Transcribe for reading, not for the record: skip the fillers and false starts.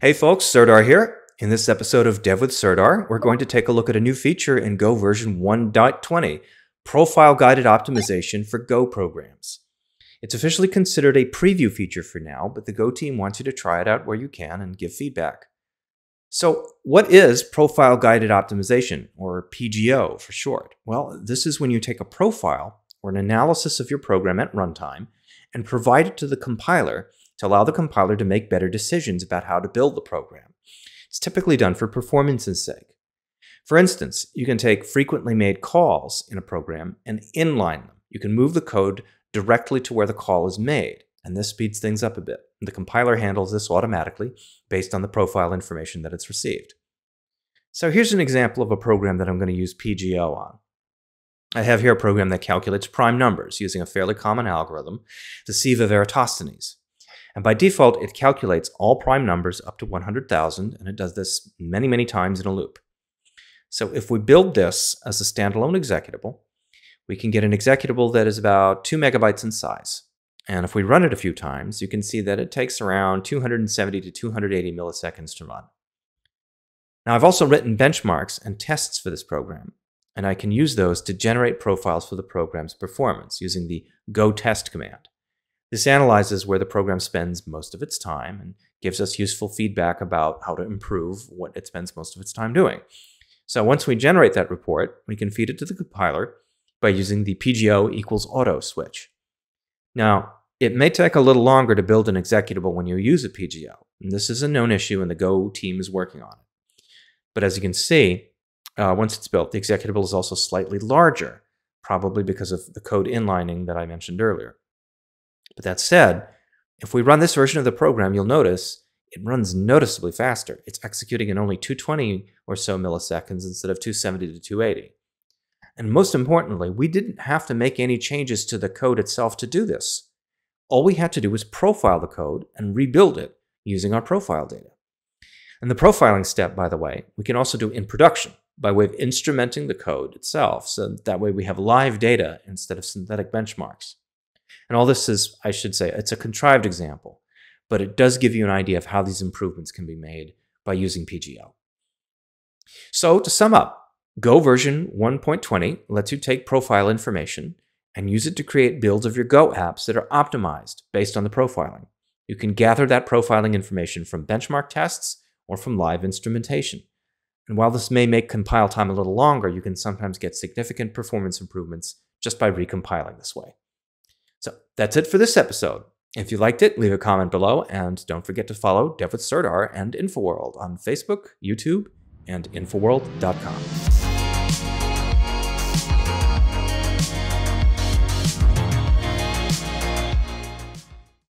Hey folks, Serdar here. In this episode of Dev with Serdar, we're going to take a look at a new feature in Go version 1.20, Profile Guided Optimization for Go Programs. It's officially considered a preview feature for now, but the Go team wants you to try it out where you can and give feedback. So what is Profile Guided Optimization, or PGO for short? Well, this is when you take a profile or an analysis of your program at runtime and provide it to the compiler to allow the compiler to make better decisions about how to build the program. It's typically done for performance's sake. For instance, you can take frequently made calls in a program and inline them. You can move the code directly to where the call is made, and this speeds things up a bit. The compiler handles this automatically based on the profile information that it's received. So here's an example of a program that I'm going to use PGO on. I have here a program that calculates prime numbers using a fairly common algorithm, the Sieve of Eratosthenes. And by default, it calculates all prime numbers up to 100,000, and it does this many, many times in a loop. So if we build this as a standalone executable, we can get an executable that is about 2 MB in size. And if we run it a few times, you can see that it takes around 270 to 280 milliseconds to run. Now, I've also written benchmarks and tests for this program, and I can use those to generate profiles for the program's performance using the Go test command. This analyzes where the program spends most of its time and gives us useful feedback about how to improve what it spends most of its time doing. So once we generate that report, we can feed it to the compiler by using the PGO equals auto switch. Now, it may take a little longer to build an executable when you use a PGO, and this is a known issue and the Go team is working on it. But as you can see, once it's built, the executable is also slightly larger, probably because of the code inlining that I mentioned earlier. But that said, if we run this version of the program, you'll notice it runs noticeably faster. It's executing in only 220 or so milliseconds instead of 270 to 280. And most importantly, we didn't have to make any changes to the code itself to do this. All we had to do was profile the code and rebuild it using our profile data. And the profiling step, by the way, we can also do in production by way of instrumenting the code itself. So that way we have live data instead of synthetic benchmarks. And all this is, I should say, it's a contrived example, but it does give you an idea of how these improvements can be made by using PGO. So to sum up, Go version 1.20 lets you take profile information and use it to create builds of your Go apps that are optimized based on the profiling. You can gather that profiling information from benchmark tests or from live instrumentation. And while this may make compile time a little longer, you can sometimes get significant performance improvements just by recompiling this way. So that's it for this episode. If you liked it, leave a comment below, and don't forget to follow Dev with Serdar and InfoWorld on Facebook, YouTube, and InfoWorld.com.